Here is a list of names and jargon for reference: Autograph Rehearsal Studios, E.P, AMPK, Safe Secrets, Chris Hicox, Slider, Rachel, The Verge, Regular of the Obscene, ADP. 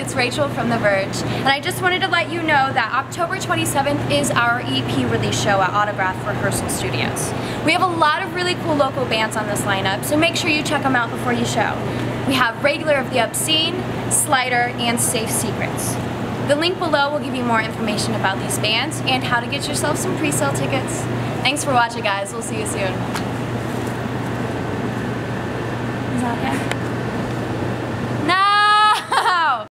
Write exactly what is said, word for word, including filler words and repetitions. it's Rachel from The Verge, and I just wanted to let you know that October twenty-seventh is our E P release show at Autograph Rehearsal Studios. We have a lot of really cool local bands on this lineup, so make sure you check them out before you show. We have Regular of the Obscene, Slider, and Safe Secrets. The link below will give you more information about these bands and how to get yourself some pre-sale tickets. Thanks for watching, guys. We'll see you soon. Is that okay?